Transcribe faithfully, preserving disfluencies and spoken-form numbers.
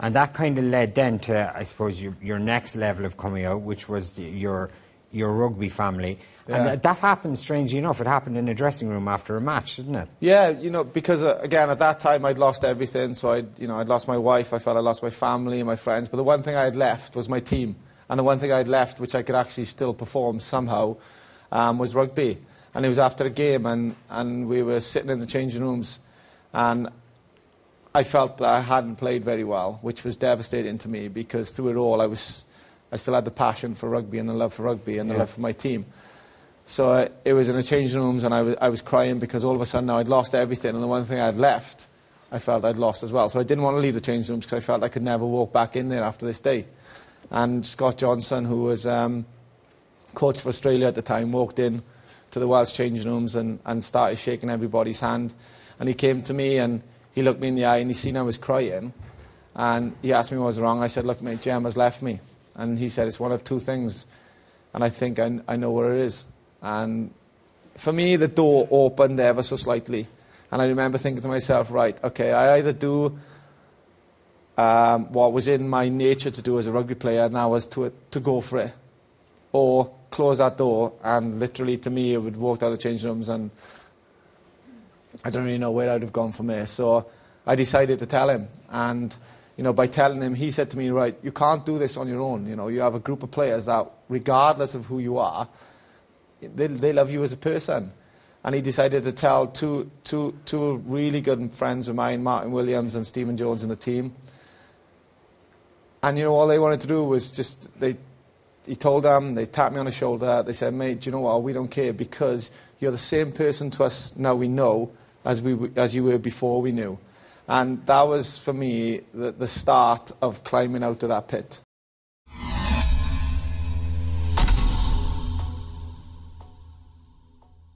And that kind of led then to, I suppose, your, your next level of coming out, which was the, your, your rugby family. Yeah. And th that happened, strangely enough, it happened in a dressing room after a match, didn't it? Yeah, you know, because, uh, again, at that time, I'd lost everything. So, I'd, you know, I'd lost my wife, I felt I lost my family and my friends. But the one thing I had left was my team. And the one thing I had left, which I could actually still perform somehow, um, was rugby. And it was after a game, and, and we were sitting in the changing rooms, and I felt that I hadn't played very well, which was devastating to me, because through it all I was, I still had the passion for rugby and the love for rugby and the yeah. love for my team. So I, it was in the changing rooms, and I was, I was crying because all of a sudden now I'd lost everything, and the one thing I'd left, I felt I'd lost as well. So I didn't want to leave the changing rooms because I felt I could never walk back in there after this day. And Scott Johnson, who was um, coach for Australia at the time, walked in to the Welsh changing rooms and, and started shaking everybody's hand. And he came to me and he looked me in the eye and he seen I was crying. And he asked me what was wrong. I said, look, mate, Gemma's left me. And he said, it's one of two things. And I think I, I know where it is. And for me, the door opened ever so slightly. And I remember thinking to myself, right, okay, I either do um, what was in my nature to do as a rugby player, and that was to, to go for it. Or close that door, and literally to me, it would walk out the changing rooms, and I don't really know where I'd have gone from there. So I decided to tell him, and you know, by telling him, he said to me, right, you can't do this on your own. You know, you have a group of players that, regardless of who you are, they, they love you as a person. And he decided to tell two, two, two really good friends of mine, Martin Williams and Stephen Jones, in the team. And you know, all they wanted to do was just, they he told them, they tapped me on the shoulder, they said, mate, do you know what, we don't care, because you're the same person to us now we know as, we, as you were before we knew. And that was, for me, the, the start of climbing out of that pit.